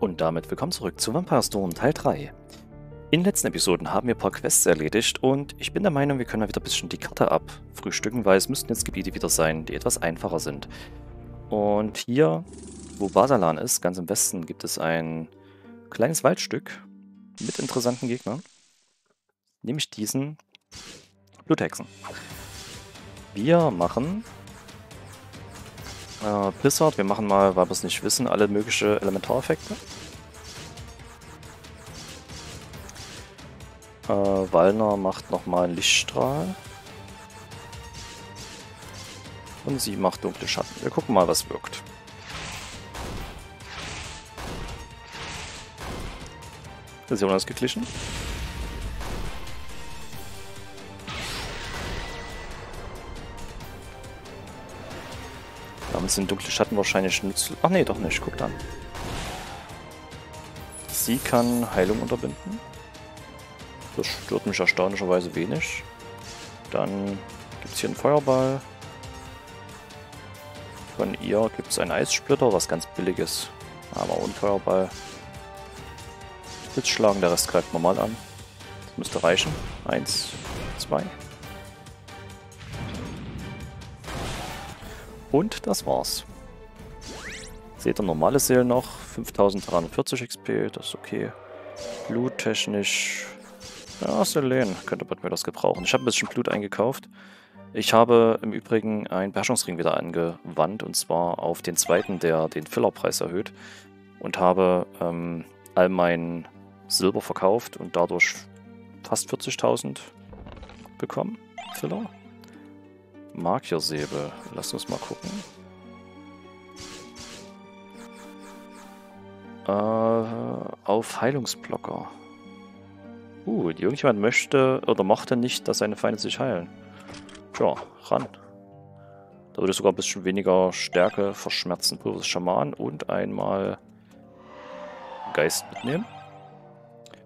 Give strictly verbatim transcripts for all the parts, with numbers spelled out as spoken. Und damit willkommen zurück zu Vampires Dawn Teil drei. In den letzten Episoden haben wir ein paar Quests erledigt und ich bin der Meinung, wir können mal wieder ein bisschen die Karte abfrühstücken, weil es müssten jetzt Gebiete wieder sein, die etwas einfacher sind. Und hier, wo Basalan ist, ganz im Westen, gibt es ein kleines Waldstück mit interessanten Gegnern. Nämlich diesen Bluthexen. Wir machen... Uh, Blizzard, wir machen mal, weil wir es nicht wissen, alle möglichen Elementareffekte. Uh, Valnar macht nochmal einen Lichtstrahl. Und sie macht dunkle Schatten. Wir gucken mal, was wirkt. Ist ja unausgeglichen. Damit sind dunkle Schatten wahrscheinlich nützlich. Ach nee, doch nicht. Guckt an. Sie kann Heilung unterbinden. Das stört mich erstaunlicherweise wenig. Dann gibt es hier einen Feuerball. Von ihr gibt es einen Eissplitter, was ganz billig ist. Aber ohne Feuerball. Blitzschlagen, der Rest greift normal an. Das müsste reichen. Eins, zwei. Und das war's. Seht ihr, normale Seelen noch. fünftausenddreihundertvierzig X P, das ist okay. Bluttechnisch. Ja, Selene könnte man das gebrauchen. Ich habe ein bisschen Blut eingekauft. Ich habe im Übrigen einen Beherrschungsring wieder angewandt. Und zwar auf den zweiten, der den Fillerpreis erhöht. Und habe ähm, all mein Silber verkauft und dadurch fast vierzigtausend bekommen. Filler. Markiersäbel. Lass uns mal gucken. Äh, auf Heilungsblocker. Uh, irgendjemand möchte oder mochte nicht, dass seine Feinde sich heilen. Tja, ran. Da würde sogar ein bisschen weniger Stärke verschmerzen. Pulver des Schamanen und einmal Geist mitnehmen.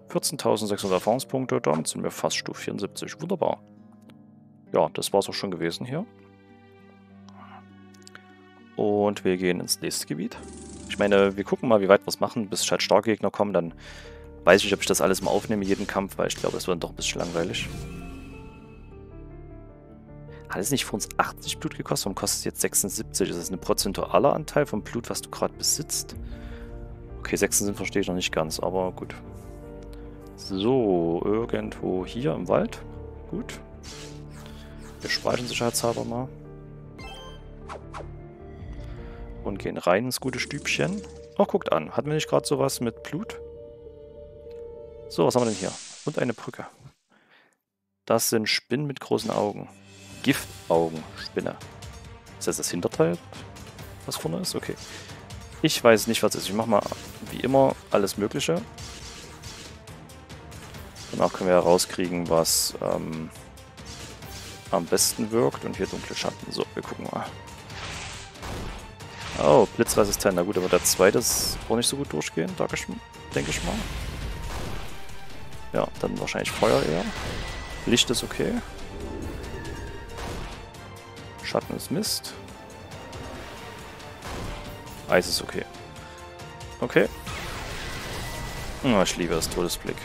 vierzehntausendsechshundert Erfahrungspunkte. Damit sind wir fast Stufe vierundsiebzig. Wunderbar. Ja, das war es auch schon gewesen hier. Und wir gehen ins nächste Gebiet. Ich meine, wir gucken mal, wie weit wir es machen, bis halt starke Gegner kommen. Dann weiß ich nicht, ob ich das alles mal aufnehme, jeden Kampf, weil ich glaube, es wird dann doch ein bisschen langweilig. Hat es nicht für uns achtzig Blut gekostet? Warum kostet es jetzt sechsundsiebzig? Ist das ein prozentualer Anteil vom Blut, was du gerade besitzt? Okay, sechsundsiebzig verstehe ich noch nicht ganz, aber gut. So, irgendwo hier im Wald. Gut. Wir speichern sicherheitshalber mal. Und gehen rein ins gute Stübchen. Oh, guckt an. Hatten wir nicht gerade sowas mit Blut? So, was haben wir denn hier? Und eine Brücke. Das sind Spinnen mit großen Augen. Giftaugenspinne. Ist das das Hinterteil, was vorne ist? Okay. Ich weiß nicht, was es ist. Ich mache mal, wie immer, alles Mögliche. Danach können wir herauskriegen, was... Ähm, am besten wirkt. Und hier dunkle Schatten. So, wir gucken mal. Oh, blitzresistent. Na gut, aber der zweite ist auch nicht so gut durchgehen, denke ich mal. Ja, dann wahrscheinlich Feuer eher. Licht ist okay. Schatten ist Mist. Eis ist okay. Okay. Oh, ich liebe das Todesblick.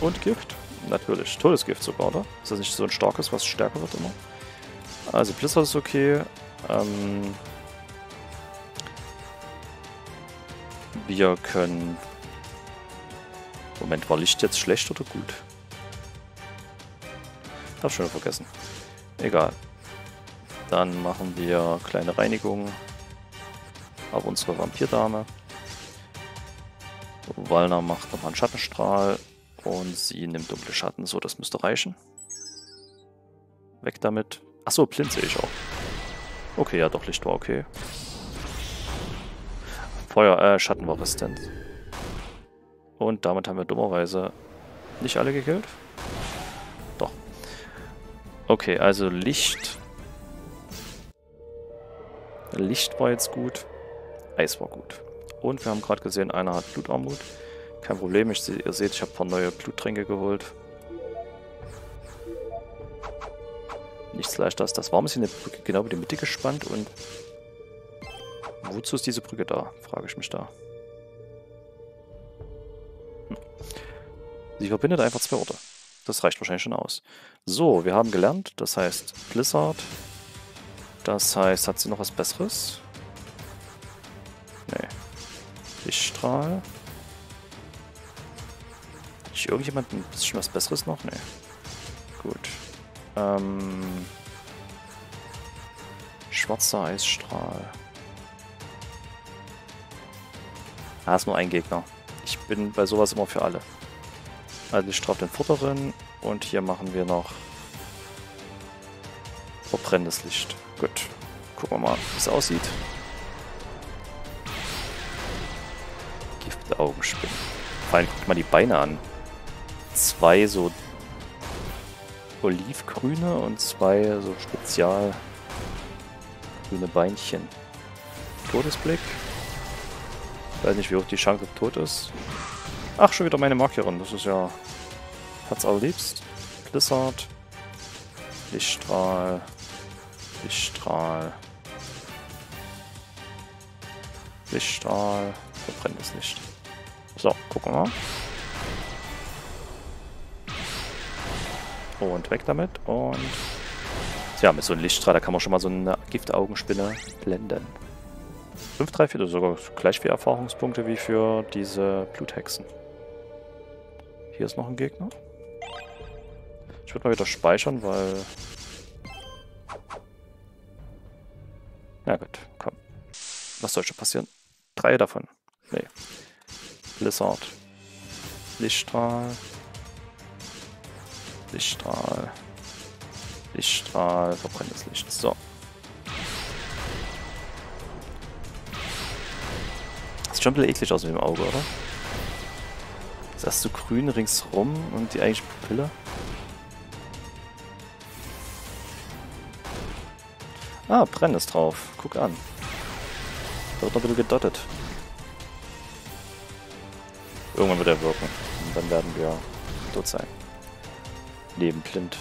Und Gift. Natürlich. Todesgift sogar, oder? Ist das nicht so ein starkes, was stärker wird immer? Also Blizzard ist okay. Ähm wir können... Moment, war Licht jetzt schlecht oder gut? Hab schon vergessen. Egal. Dann machen wir kleine Reinigung auf unsere Vampirdame. Valnar macht nochmal einen Schattenstrahl. Und sie nimmt dunkle Schatten. So, das müsste reichen. Weg damit. Achso, blind sehe ich auch. Okay, ja doch, Licht war okay. Feuer, äh, Schatten war resistent. Und damit haben wir dummerweise nicht alle gekillt. Doch. Okay, also Licht. Licht war jetzt gut. Eis war gut. Und wir haben gerade gesehen, einer hat Blutarmut. Kein Problem, ich, ihr seht, ich habe ein paar neue Bluttränke geholt. Nichts Leichtes. Das war ein bisschen eine Brücke genau über die Mitte gespannt und... Wozu ist diese Brücke da? Frage ich mich da. Hm. Sie verbindet einfach zwei Orte. Das reicht wahrscheinlich schon aus. So, wir haben gelernt. Das heißt Blizzard. Das heißt, hat sie noch was Besseres? Nee. Lichtstrahl. Hat sich irgendjemand ein bisschen was Besseres noch? Nee. Gut. Ähm... Schwarzer Eisstrahl. Da ist nur ein Gegner. Ich bin bei sowas immer für alle. Also ich strafe den Vorderen und hier machen wir noch verbrennendes Licht. Gut. Gucken wir mal, wie es aussieht. Giftaugenspinne. Vor allem guckt mal die Beine an. Zwei so olivgrüne und zwei so spezial grüne Beinchen. Todesblick. Ich weiß nicht, wie hoch die Chance ob tot ist. Ach, schon wieder meine Markierin. Das ist ja Herz allerliebst. Blizzard. Lichtstrahl. Lichtstrahl. Lichtstrahl. Verbrennt es nicht. So, gucken wir mal. Und weg damit. Und... Tja, mit so einem Lichtstrahl, da kann man schon mal so eine Giftaugenspinne blenden. fünf, drei, vier, also sogar gleich viel Erfahrungspunkte wie für diese Bluthexen. Hier ist noch ein Gegner. Ich würde mal wieder speichern, weil... Na gut, komm. Was soll schon passieren? Drei davon. Nee. Blizzard. Lichtstrahl. Lichtstrahl. Lichtstrahl. Verbrennendes Licht. So. Sieht schon ein bisschen eklig aus mit dem Auge, oder? Jetzt hast du grün ringsrum und die eigentliche Pupille. Ah, Brenn ist drauf. Guck an. Da wird noch ein bisschen gedottet. Irgendwann wird er wirken. Und dann werden wir tot sein. Neben blind.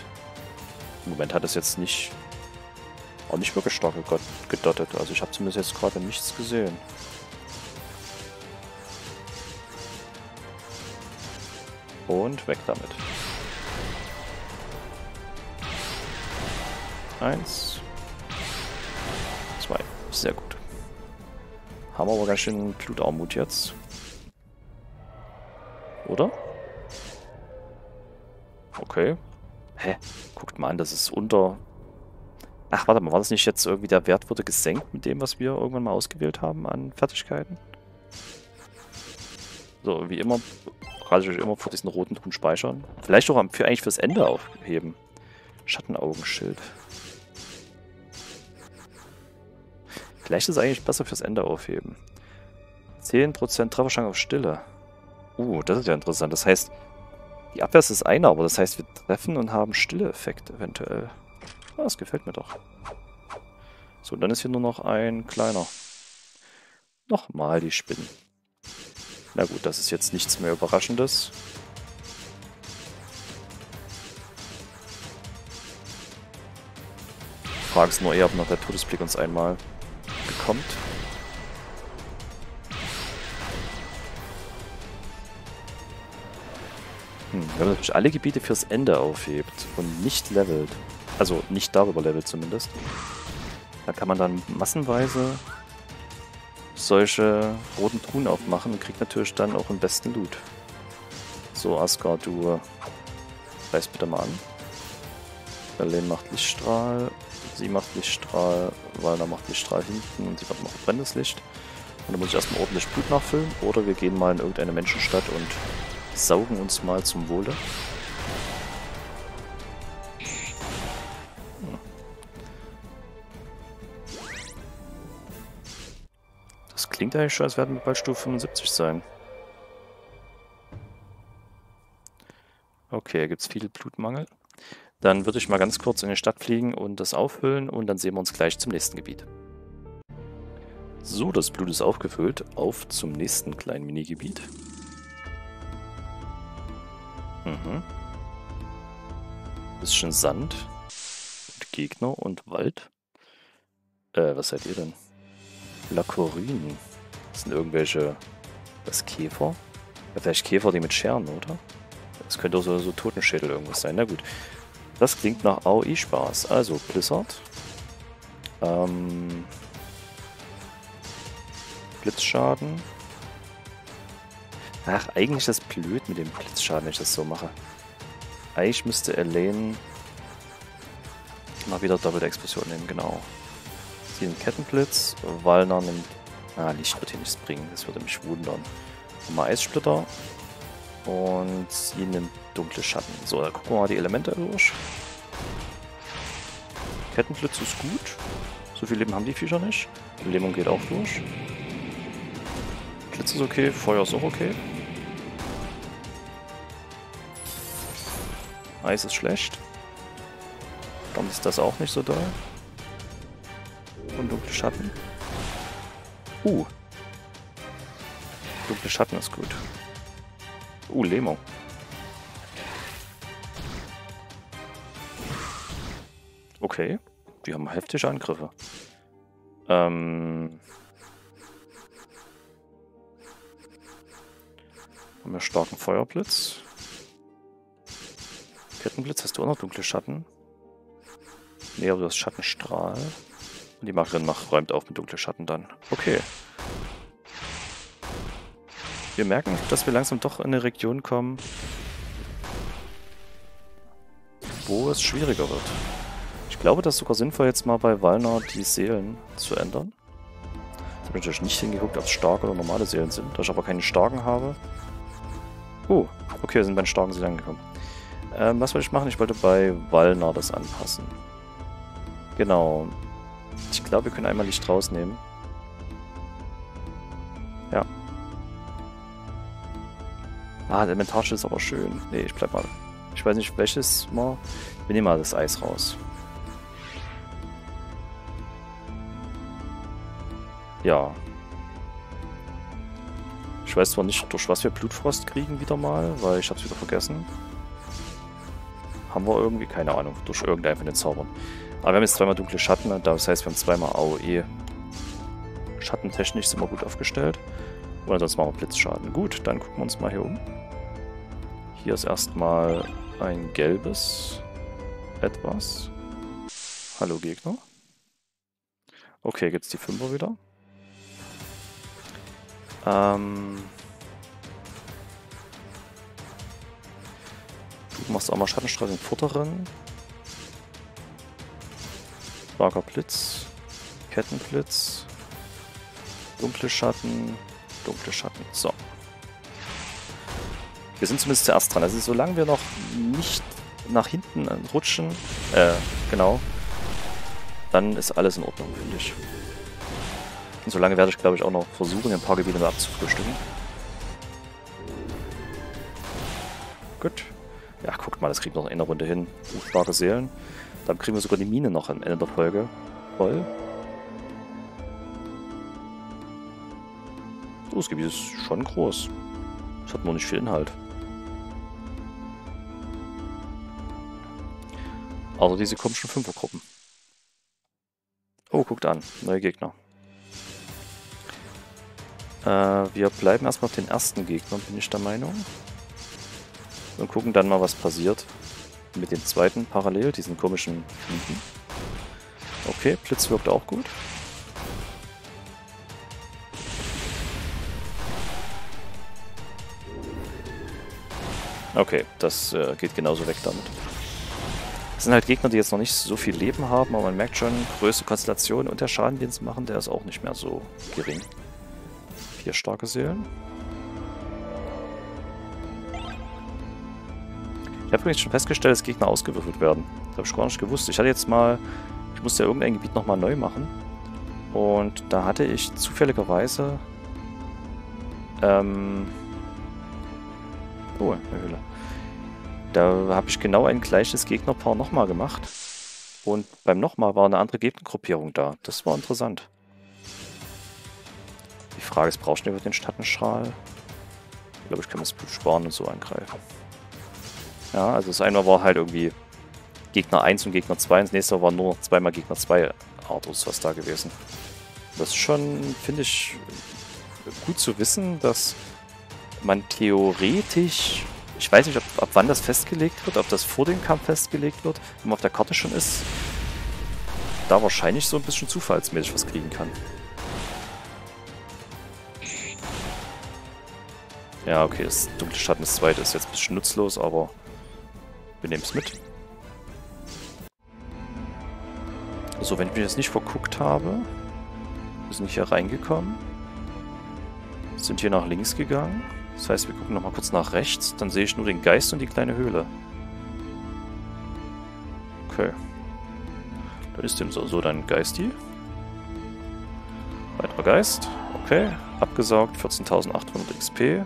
Im Moment hat es jetzt nicht... auch nicht wirklich stark gedottet. Also ich habe zumindest jetzt gerade nichts gesehen. Und weg damit. Eins. Zwei. Sehr gut. Haben wir aber ganz schön Blutarmut jetzt. Oder? Okay. Hä? Guckt mal an, das ist unter... Ach, warte mal, war das nicht jetzt irgendwie der Wert wurde gesenkt mit dem, was wir irgendwann mal ausgewählt haben an Fertigkeiten? So, wie immer... rate ich euch immer vor diesen roten Ton speichern. Vielleicht auch für, eigentlich fürs Ende aufheben. Schattenaugenschild. Vielleicht ist es eigentlich besser fürs Ende aufheben. zehn Prozent Trefferchance auf Stille. Uh, das ist ja interessant. Das heißt, die Abwehr ist das eine, aber das heißt, wir treffen und haben Stille-Effekt eventuell. Ah, das gefällt mir doch. So, und dann ist hier nur noch ein kleiner. Nochmal die Spinnen. Na gut, das ist jetzt nichts mehr Überraschendes. Die Frage ist nur eher, ob noch der Todesblick uns einmal bekommt. Hm, wenn man natürlich alle Gebiete fürs Ende aufhebt und nicht levelt, also nicht darüber levelt zumindest, dann kann man dann massenweise... solche roten Truhen aufmachen und kriegt natürlich dann auch den besten Loot. So, Asgar, du reißt bitte mal an. Alaine macht Lichtstrahl, sie macht Lichtstrahl, Valnar macht Lichtstrahl hinten und sie macht noch brennendes Licht. Und dann muss ich erstmal ordentlich Blut nachfüllen oder wir gehen mal in irgendeine Menschenstadt und saugen uns mal zum Wohle. Klingt eigentlich schon, als werden wir bald Stufe fünfundsiebzig sein. Okay, gibt es viel Blutmangel. Dann würde ich mal ganz kurz in die Stadt fliegen und das auffüllen und dann sehen wir uns gleich zum nächsten Gebiet. So, das Blut ist aufgefüllt. Auf zum nächsten kleinen Minigebiet. Mhm. Bisschen Sand. Und Gegner und Wald. Äh, was seid ihr denn? Lakurin. Das sind irgendwelche... das Käfer? Vielleicht Käfer, die mit Scheren, oder? Das könnte auch so, so Totenschädel irgendwas sein. Na gut. Das klingt nach A O I-Spaß. Also, Blizzard. Ähm... Blitzschaden. Ach, eigentlich ist das blöd mit dem Blitzschaden, wenn ich das so mache. Eigentlich müsste Alaine mal wieder doppelte Explosion nehmen, genau. Sie nimmt Kettenblitz, Valnar nimmt... Ah, Licht wird hier nichts bringen, das würde mich wundern. Nochmal Eissplitter. Und sie nimmt dunkle Schatten. So, da gucken wir mal die Elemente durch. Kettenblitz ist gut. So viel Leben haben die Viecher nicht. Lähmung geht auch durch. Blitz ist okay, Feuer ist auch okay. Eis ist schlecht. Dann ist das auch nicht so doll. Und dunkle Schatten. Uh. Dunkle Schatten ist gut. Uh, Lähmung. Okay. Die haben heftige Angriffe. Ähm... Haben wir starken Feuerblitz. Kettenblitz, hast du auch noch dunkle Schatten? Ne, aber du hast Schattenstrahl. Und die Markerin macht, räumt auf mit dunklen Schatten dann. Okay. Wir merken, dass wir langsam doch in eine Region kommen, wo es schwieriger wird. Ich glaube, das ist sogar sinnvoll, jetzt mal bei Valnar die Seelen zu ändern. Ich habe natürlich nicht hingeguckt, ob es starke oder normale Seelen sind. Da ich aber keine starken habe. Oh, okay, wir sind bei den starken Seelen angekommen. Ähm, was wollte ich machen? Ich wollte bei Valnar das anpassen. Genau. Ich glaube, wir können einmal Licht rausnehmen. Ja. Ah, der Elementarschild ist aber schön. Nee, ich bleib mal. Ich weiß nicht, welches mal. Wir nehmen mal das Eis raus. Ja. Ich weiß zwar nicht, durch was wir Blutfrost kriegen wieder mal, weil ich hab's wieder vergessen. Haben wir irgendwie? Keine Ahnung. Durch irgendeinen von den Zaubern. Aber wir haben jetzt zweimal dunkle Schatten, das heißt, wir haben zweimal A O E. Schattentechnisch sind wir gut aufgestellt. Oder sonst machen wir Blitzschaden. Gut, dann gucken wir uns mal hier um. Hier ist erstmal ein gelbes etwas. Hallo Gegner. Okay, gibt's die Fünfer wieder. Ähm... Du machst auch mal Schattenstrahl im Vorderen. Starker Blitz, Kettenblitz, dunkle Schatten, dunkle Schatten. So. Wir sind zumindest zuerst dran. Also solange wir noch nicht nach hinten rutschen, äh, genau, dann ist alles in Ordnung, finde ich. Und solange werde ich, glaube ich, auch noch versuchen, ein paar Gebiete abzufrühstücken. Gut. Ja, guckt mal, das kriegt noch eine Runde hin. Starke Seelen. Dann kriegen wir sogar die Mine noch am Ende der Folge voll. So, das Gebiet ist schon groß. Es hat nur nicht viel Inhalt. Also diese komischen Fünfergruppen. Oh, guckt an. Neue Gegner. Äh, wir bleiben erstmal auf den ersten Gegner, bin ich der Meinung. Und gucken dann mal, was passiert. Mit dem zweiten parallel, diesen komischen Fliegen. Okay, Blitz wirkt auch gut. Okay, das äh, geht genauso weg damit. Das sind halt Gegner, die jetzt noch nicht so viel Leben haben, aber man merkt schon, größte Konstellation und der Schaden, den sie machen, der ist auch nicht mehr so gering. Vier starke Seelen. Ich habe übrigens schon festgestellt, dass Gegner ausgewürfelt werden. Das habe ich gar nicht gewusst. Ich hatte jetzt mal... Ich musste ja irgendein Gebiet nochmal neu machen. Und da hatte ich zufälligerweise... Ähm... Oh, eine Höhle. Da habe ich genau ein gleiches Gegnerpaar nochmal gemacht. Und beim nochmal war eine andere Gegnergruppierung da. Das war interessant. Die Frage ist, brauchen wir den Schattenstrahl? Ich glaube, ich kann das Blut sparen und so angreifen. Ja, also das eine war halt irgendwie Gegner eins und Gegner zwei, und das nächste war nur zweimal Gegner zwei Artus was da gewesen. Das ist schon, finde ich, gut zu wissen, dass man theoretisch, ich weiß nicht, ob, ab wann das festgelegt wird, ob das vor dem Kampf festgelegt wird, wenn man auf der Karte schon ist, da wahrscheinlich so ein bisschen zufallsmäßig was kriegen kann. Ja, okay, das dunkle Schatten des Zweiten ist jetzt ein bisschen nutzlos, aber wir nehmen es mit. So, wenn ich mich jetzt nicht verguckt habe, wir sind hier reingekommen, sind hier nach links gegangen. Das heißt, wir gucken nochmal kurz nach rechts, dann sehe ich nur den Geist und die kleine Höhle. Okay. Das ist dem so. So, dann Geisti. Weiterer Geist. Okay, abgesaugt, vierzehntausendachthundert X P.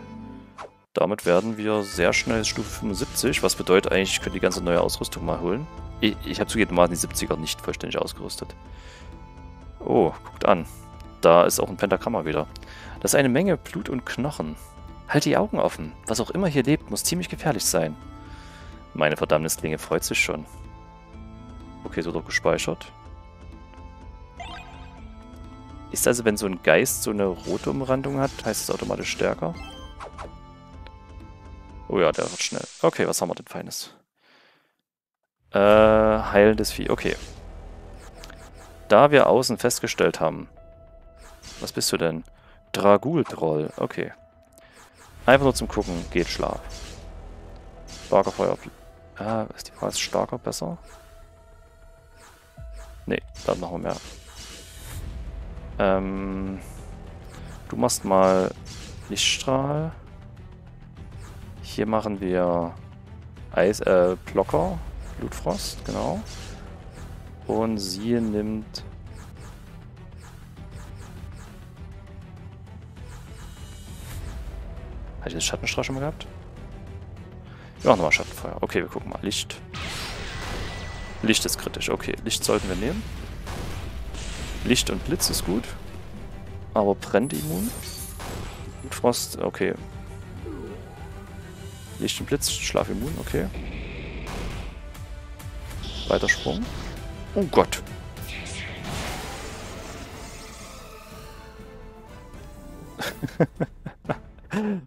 Damit werden wir sehr schnell Stufe fünfundsiebzig, was bedeutet eigentlich, ich könnte die ganze neue Ausrüstung mal holen. Ich, ich habe zugegebenermaßen die siebziger nicht vollständig ausgerüstet. Oh, guckt an. Da ist auch ein Pentagramma wieder. Das ist eine Menge Blut und Knochen. Halt die Augen offen. Was auch immer hier lebt, muss ziemlich gefährlich sein. Meine Verdammnisklinge freut sich schon. Okay, so doch gespeichert. Ist also, wenn so ein Geist so eine rote Umrandung hat, heißt es automatisch stärker? Oh ja, der wird schnell. Okay, was haben wir denn Feines? Äh, heilendes Vieh. Okay. Da wir außen festgestellt haben. Was bist du denn? Dragul-Troll. Okay. Einfach nur zum Gucken. Geht Schlag. Starker Feuer. Ah, ist die Frage, ist starker besser? Nee, dann machen wir mehr. Ähm, du machst mal Lichtstrahl. Hier machen wir Eis, äh, Blocker, Blutfrost, genau. Und sie nimmt... Hat ich das Schattenstrahl schon mal gehabt? Wir machen nochmal Schattenfeuer. Okay, wir gucken mal. Licht. Licht ist kritisch. Okay, Licht sollten wir nehmen. Licht und Blitz ist gut. Aber brennt immun. Blutfrost, okay. Licht und Blitz, Schlafimmun, okay. Weiter Sprung. Oh Gott.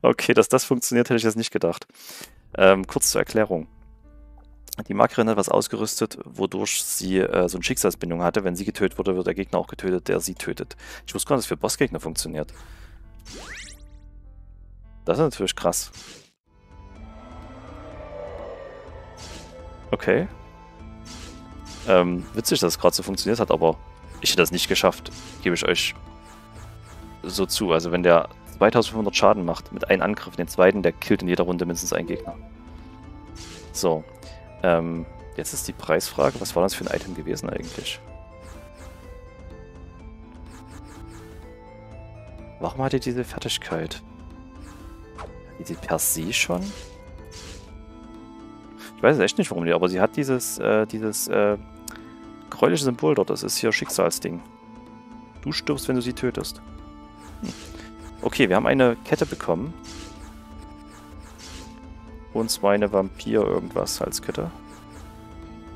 Okay, dass das funktioniert, hätte ich jetzt nicht gedacht. Ähm, kurz zur Erklärung. Die Markierin hat was ausgerüstet, wodurch sie äh, so eine Schicksalsbindung hatte. Wenn sie getötet wurde, wird der Gegner auch getötet, der sie tötet. Ich wusste gar nicht, dass das für Bossgegner funktioniert. Das ist natürlich krass. Okay. Ähm, witzig, dass es gerade so funktioniert hat, aber ich hätte das nicht geschafft, gebe ich euch so zu. Also wenn der zweitausendfünfhundert Schaden macht mit einem Angriff, den zweiten, der killt in jeder Runde mindestens einen Gegner. So. Ähm, jetzt ist die Preisfrage, was war das für ein Item gewesen eigentlich? Warum hat ihr diese Fertigkeit? Hat die per se schon? Ich weiß echt nicht, warum die, aber sie hat dieses, äh, dieses, äh, gräuliche Symbol dort. Das ist hier Schicksalsding. Du stirbst, wenn du sie tötest. Hm. Okay, wir haben eine Kette bekommen. Und zwar eine Vampir-Irgendwas als Kette.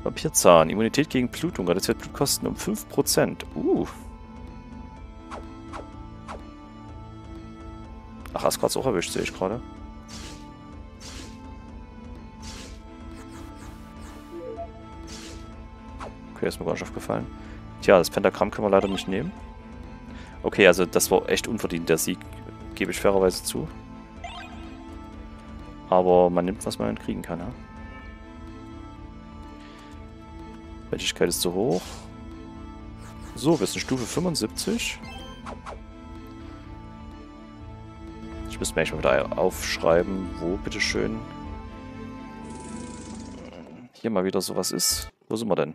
Vampirzahn. Immunität gegen Blutung. Das wird Blutkosten um fünf Prozent. Uh. Ach, Asgar ist auch erwischt, sehe ich gerade. Okay, ist mir gar nicht aufgefallen. Tja, das Pentagramm können wir leider nicht nehmen. Okay, also das war echt unverdient, der Sieg, gebe ich fairerweise zu. Aber man nimmt, was man kriegen kann, ja? Wertigkeit ist zu hoch. So, wir sind Stufe fünfundsiebzig. Ich müsste mir eigentlich mal wieder aufschreiben, wo, bitteschön. Hier mal wieder sowas ist. Wo sind wir denn?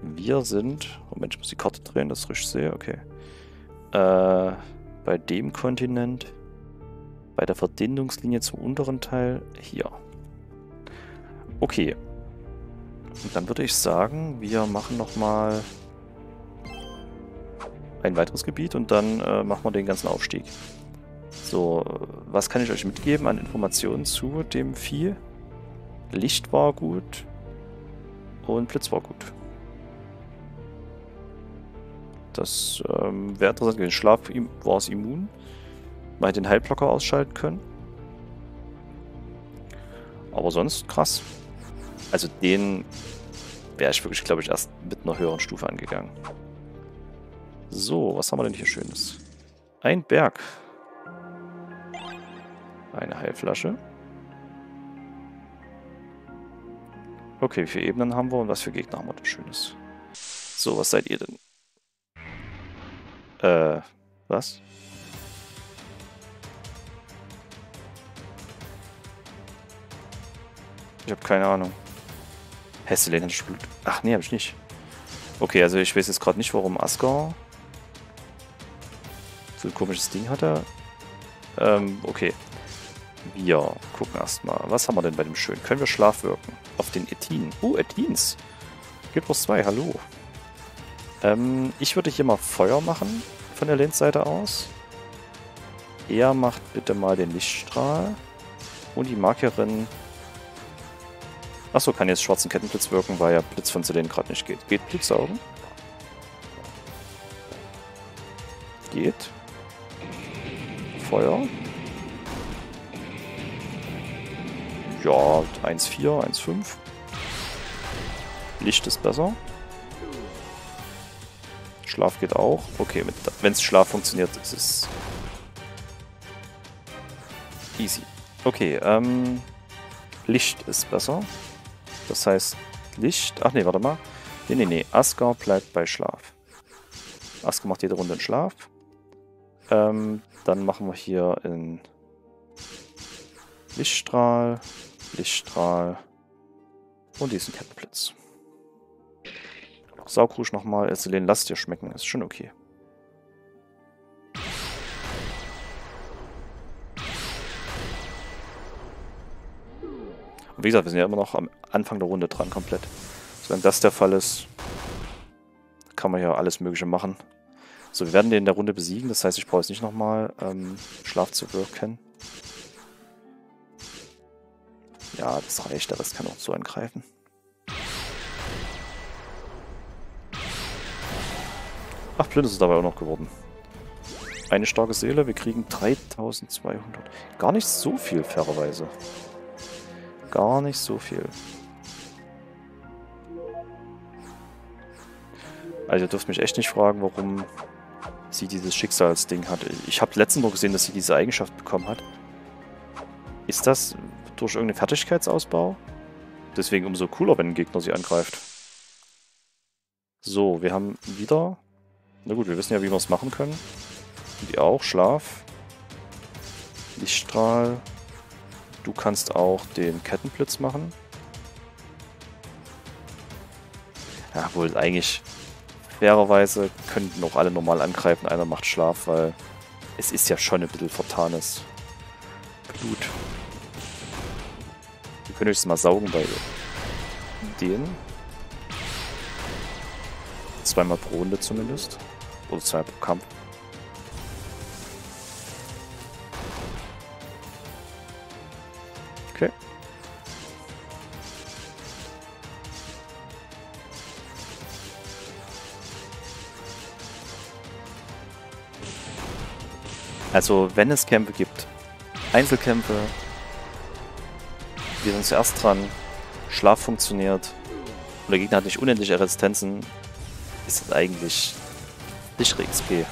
Wir sind... Moment, ich muss die Karte drehen, dass ich richtig sehe. Okay. Äh, bei dem Kontinent. Bei der Verdünnungslinie zum unteren Teil. Hier. Okay. Und dann würde ich sagen, wir machen nochmal ein weiteres Gebiet und dann äh, machen wir den ganzen Aufstieg. So, was kann ich euch mitgeben an Informationen zu dem Vieh? Licht war gut. Und Blitz war gut. Das ähm, wäre interessant gewesen. Schlaf war es immun. Man hätte den Heilblocker ausschalten können. aber sonst krass. Also den wäre ich wirklich, glaube ich, erst mit einer höheren Stufe angegangen. So, was haben wir denn hier Schönes? Ein Berg. Eine Heilflasche. Okay, wie viele Ebenen haben wir und was für Gegner haben wir denn Schönes? So, was seid ihr denn? Äh, was? Ich habe keine Ahnung. Selene spielt. Ach nee, habe ich nicht. Okay, also ich weiß jetzt gerade nicht, warum Asgar so ein komisches Ding hatte. Ähm, okay. Wir gucken erstmal. Was haben wir denn bei dem Schönen? Können wir Schlaf wirken? Auf den Etins. Oh, Etins. Guild Wars zwei, hallo. Ähm, ich würde hier mal Feuer machen. Von der Alaines-Seite aus. Er macht bitte mal den Lichtstrahl. Und die Markerin. Achso, kann jetzt schwarzen Kettenblitz wirken, weil ja Blitz von Selene gerade nicht geht. Geht Blitzaugen? Geht. Feuer. Ja, eins Komma vier, eins Komma fünf. Licht ist besser. Schlaf geht auch. Okay, wenn es Schlaf funktioniert, ist es easy. Okay, ähm, Licht ist besser. Das heißt Licht... Ach nee, warte mal. Nee, nee, nee. Asgar bleibt bei Schlaf. Asgar macht jede Runde in Schlaf. Ähm, dann machen wir hier in Lichtstrahl, Lichtstrahl und diesen Kettenblitz. Saugrusch nochmal. Selene, lass dir schmecken. Ist schon okay. Und wie gesagt, wir sind ja immer noch am Anfang der Runde dran komplett. Solange das der Fall ist, kann man ja alles Mögliche machen. So, wir werden den in der Runde besiegen. Das heißt, ich brauche jetzt nicht nochmal ähm, Schlaf zu wirken. Ja, das reicht. Der Rest kann auch so angreifen. Ach, blind ist es dabei auch noch geworden. Eine starke Seele. Wir kriegen dreitausendzweihundert. Gar nicht so viel, fairerweise. Gar nicht so viel. Also ihr dürft mich echt nicht fragen, warum sie dieses Schicksalsding hat. Ich habe letztens noch gesehen, dass sie diese Eigenschaft bekommen hat. Ist das durch irgendeinen Fertigkeitsausbau? Deswegen umso cooler, wenn ein Gegner sie angreift. So, wir haben wieder... Na gut, wir wissen ja, wie wir es machen können. Und ihr auch. Schlaf. Lichtstrahl. Du kannst auch den Kettenblitz machen. Ja, wohl eigentlich fairerweise könnten auch alle normal angreifen. Einer macht Schlaf, weil es ist ja schon ein bisschen vertanes Blut. Wir können euch das mal saugen bei denen. Zweimal pro Runde zumindest. Oder zweimal pro Kampf. Okay. Also, wenn es Kämpfe gibt, Einzelkämpfe, wir sind zuerst dran, Schlaf funktioniert und der Gegner hat nicht unendliche Resistenzen, ist das eigentlich sichere X P.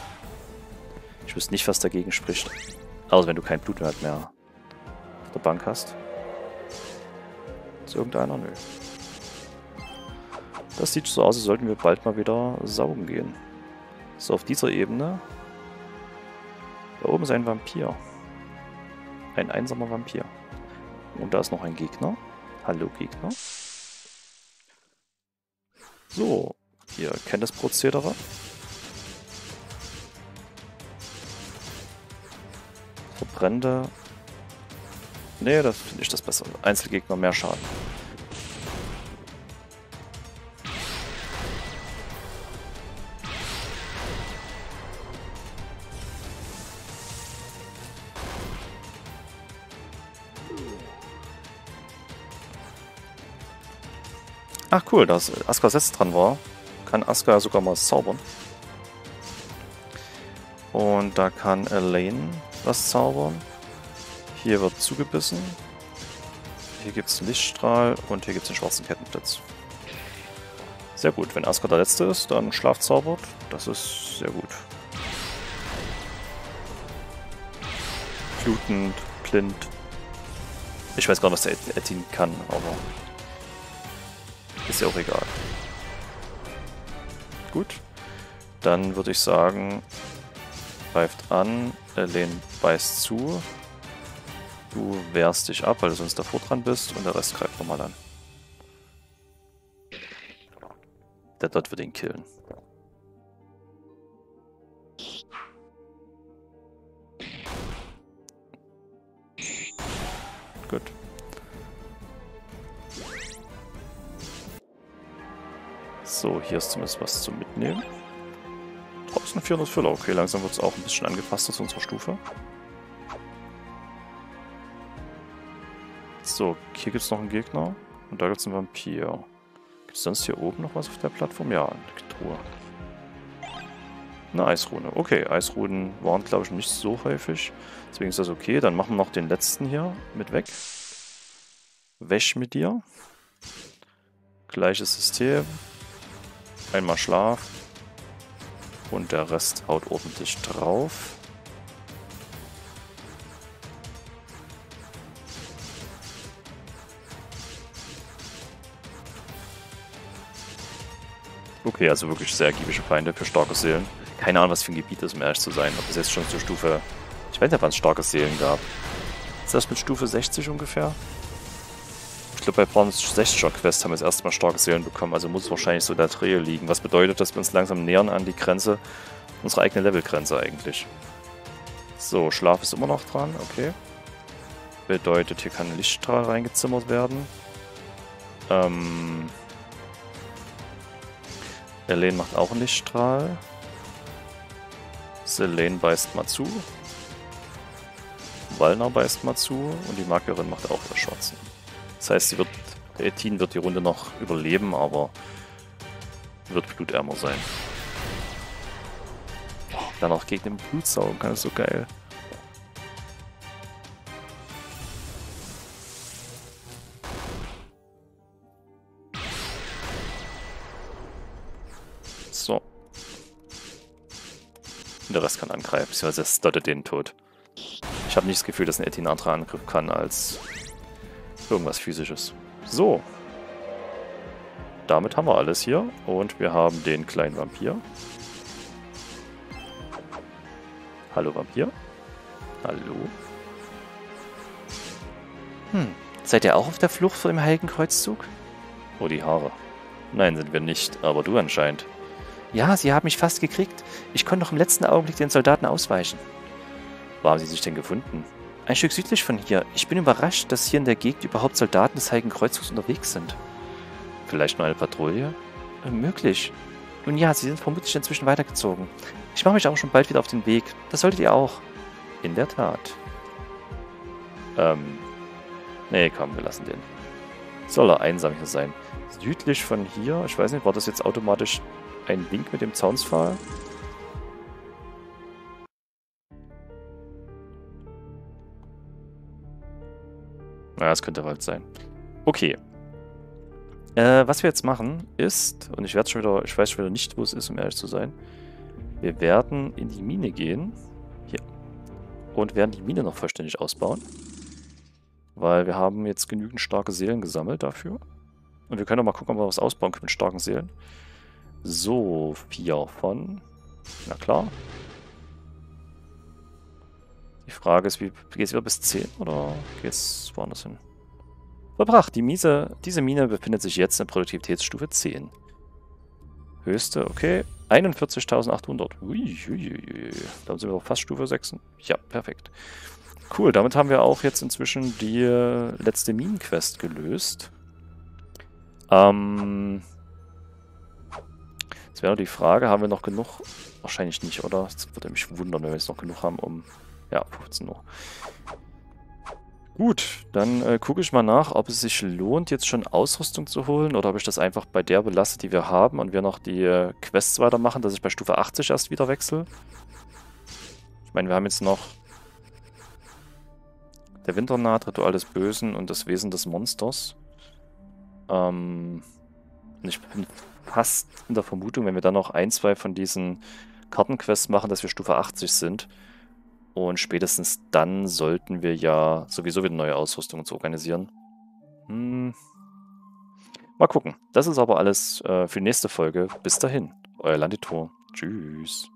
Ich wüsste nicht, was dagegen spricht. Also, wenn du kein Blutwert mehr auf der Bank hast. Ist irgendeiner? Nö. Das sieht so aus, als sollten wir bald mal wieder saugen gehen. So, auf dieser Ebene. Da oben ist ein Vampir. Ein einsamer Vampir. Und da ist noch ein Gegner. Hallo Gegner. So, ihr kennt das Prozedere. Verbrennte. Nee, das finde ich das besser. Einzelgegner mehr Schaden. Ach cool, dass Asgar jetzt dran war, kann Asgar sogar mal zaubern. Und da kann Alaine was zaubern. Hier wird zugebissen. Hier gibt es einen Lichtstrahl und hier gibt es den schwarzen Kettenblitz. Sehr gut, wenn Asgar der letzte ist, dann Schlaf zaubert. Das ist sehr gut. Blutend, blind. Ich weiß gar nicht, was der Etin kann, aber ist ja auch egal. Gut, dann würde ich sagen, greift an, Alaine beißt zu. Du wehrst dich ab, weil du sonst davor dran bist, und der Rest greift nochmal an. Der Dot wird ihn killen. Gut. So, hier ist zumindest was zum Mitnehmen. vierhundert Füller, okay, langsam wird es auch ein bisschen angepasst zu unserer Stufe. So, hier gibt es noch einen Gegner und da gibt es einen Vampir. Gibt es sonst hier oben noch was auf der Plattform? Ja, eine Truhe. Eine Eisrune. Okay, Eisrunen waren, glaube ich, nicht so häufig. Deswegen ist das okay. Dann machen wir noch den letzten hier mit weg. Wäsch mit dir. Gleiches System. Einmal Schlaf. Und der Rest haut ordentlich drauf. Okay, also wirklich sehr ergiebige Feinde für starke Seelen. Keine Ahnung, was für ein Gebiet ist, um ehrlich zu sein. Ob es jetzt schon zur Stufe... Ich weiß nicht, wann es starke Seelen gab. Ist das mit Stufe sechzig ungefähr? Ich glaube, bei Bronze sechziger Quest haben wir jetzt erstmal starke Seelen bekommen, also muss es wahrscheinlich so in der Drehe liegen. Was bedeutet, dass wir uns langsam nähern an die Grenze, unsere eigene Levelgrenze eigentlich. So, Schlaf ist immer noch dran, okay. Bedeutet, hier kann ein Lichtstrahl reingezimmert werden. Ähm... Alaine macht auch einen Lichtstrahl. Selene beißt mal zu. Valnar beißt mal zu und die Markierin macht auch ihre Schwarzen. Das heißt, sie wird, Ettin wird die Runde noch überleben, aber wird blutärmer sein. Dann auch gegen den Blutsaugen, das ist so geil. So. Und der Rest kann angreifen, beziehungsweise es dottet den tot. Ich habe nicht das Gefühl, dass ein Ettin einen anderen Angriff kann als... irgendwas Physisches. So. Damit haben wir alles hier. Und wir haben den kleinen Vampir. Hallo Vampir. Hallo. Hm. Seid ihr auch auf der Flucht vor dem Heiligen Kreuzzug? Oh, die Haare. Nein, sind wir nicht. Aber du anscheinend. Ja, sie haben mich fast gekriegt. Ich konnte noch im letzten Augenblick den Soldaten ausweichen. Wo haben sie sich denn gefunden? Ein Stück südlich von hier. Ich bin überrascht, dass hier in der Gegend überhaupt Soldaten des Heiligen Kreuzzugs unterwegs sind. Vielleicht nur eine Patrouille? Möglich. Nun ja, sie sind vermutlich inzwischen weitergezogen. Ich mache mich auch schon bald wieder auf den Weg. Das solltet ihr auch. In der Tat. Ähm. Nee, komm, wir lassen den. Soll er einsam hier sein. Südlich von hier, ich weiß nicht, war das jetzt automatisch ein Link mit dem Zaunsfall? Naja, es könnte halt sein. Okay. Äh, was wir jetzt machen ist, und ich werde schon wieder, ich weiß schon wieder nicht, wo es ist, um ehrlich zu sein. Wir werden in die Mine gehen. Hier. Und werden die Mine noch vollständig ausbauen. Weil wir haben jetzt genügend starke Seelen gesammelt dafür. Und wir können auch mal gucken, ob wir was ausbauen können mit starken Seelen. So, vier von. Na klar. Die Frage ist, wie geht es wieder bis zehn oder geht es woanders hin? Verbracht, die Miese, diese Mine befindet sich jetzt in Produktivitätsstufe zehn. Höchste, okay, einundvierzigtausendachthundert. Uiuiui, da sind wir fast Stufe sechs. Ja, perfekt. Cool, damit haben wir auch jetzt inzwischen die letzte Minenquest gelöst. Ähm... Jetzt wäre noch die Frage, haben wir noch genug? Wahrscheinlich nicht, oder? Das würde mich wundern, wenn wir jetzt noch genug haben, um... Ja, fünfzehn Uhr. Gut, dann äh, gucke ich mal nach, ob es sich lohnt, jetzt schon Ausrüstung zu holen oder ob ich das einfach bei der belasse, die wir haben und wir noch die äh, Quests weitermachen, dass ich bei Stufe achtzig erst wieder wechsle. Ich meine, wir haben jetzt noch Der Winter naht, Ritual des Bösen und das Wesen des Monsters. Ähm, ich bin fast in der Vermutung, wenn wir dann noch ein, zwei von diesen Kartenquests machen, dass wir Stufe achtzig sind. Und spätestens dann sollten wir ja sowieso wieder neue Ausrüstungen zu organisieren. Hm. Mal gucken. Das ist aber alles äh, für die nächste Folge. Bis dahin. Euer Landitor. Tschüss.